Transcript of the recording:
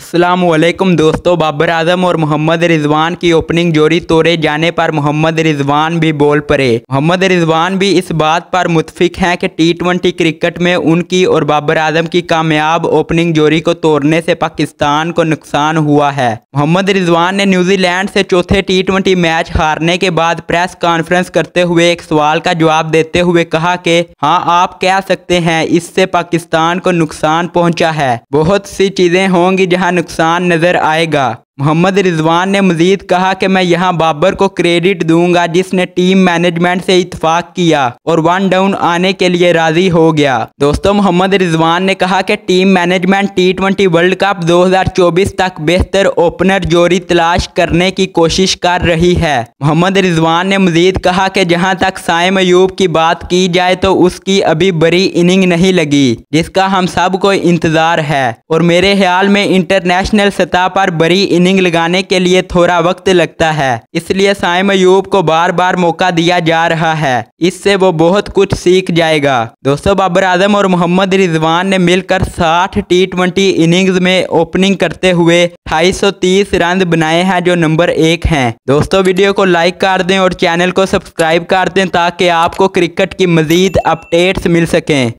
अस्सलामुअलैकुम दोस्तों, बाबर आजम और मोहम्मद रिजवान की ओपनिंग जोड़ी तोड़े जाने पर मोहम्मद रिजवान भी बोल पड़े। मोहम्मद रिजवान भी इस बात पर मुत्फिक हैं कि T20 क्रिकेट में उनकी और बाबर आजम की कामयाब ओपनिंग जोड़ी को तोड़ने से पाकिस्तान को नुकसान हुआ है। मोहम्मद रिजवान ने न्यूजीलैंड से चौथे T20 मैच हारने के बाद प्रेस कॉन्फ्रेंस करते हुए एक सवाल का जवाब देते हुए कहा कि हाँ, आप कह सकते हैं इससे पाकिस्तान को नुकसान पहुँचा है। बहुत सी चीज़ें होंगी नुकसान नजर आएगा। मोहम्मद रिजवान ने मजीद कहा कि मैं यहाँ बाबर को क्रेडिट दूंगा जिसने टीम मैनेजमेंट से इत्फाक किया और 1 डाउन आने के लिए राजी हो गया। दोस्तों, मोहम्मद रिजवान ने कहा कि team management T20 world cup 2024 तक बेहतर ओपनर जोड़ी तलाश करने की कोशिश कर रही है। मोहम्मद रिजवान ने मजीद कहा कि जहाँ तक सैयद अयूब की बात की जाए तो उसकी अभी बड़ी इनिंग नहीं लगी जिसका हम सब को इंतजार है और मेरे ख्याल में इंटरनेशनल सतह पर बड़ी लगाने के लिए थोड़ा वक्त लगता है, इसलिए सैयद अयूब को बार बार मौका दिया जा रहा है, इससे वो बहुत कुछ सीख जाएगा। दोस्तों, बाबर आजम और मोहम्मद रिजवान ने मिलकर 60 T20 इनिंग्स में ओपनिंग करते हुए 230 रन बनाए हैं जो नंबर 1 हैं। दोस्तों, वीडियो को लाइक कर दें और चैनल को सब्सक्राइब कर दें ताकि आपको क्रिकेट की मजीद अपडेट्स मिल सकें।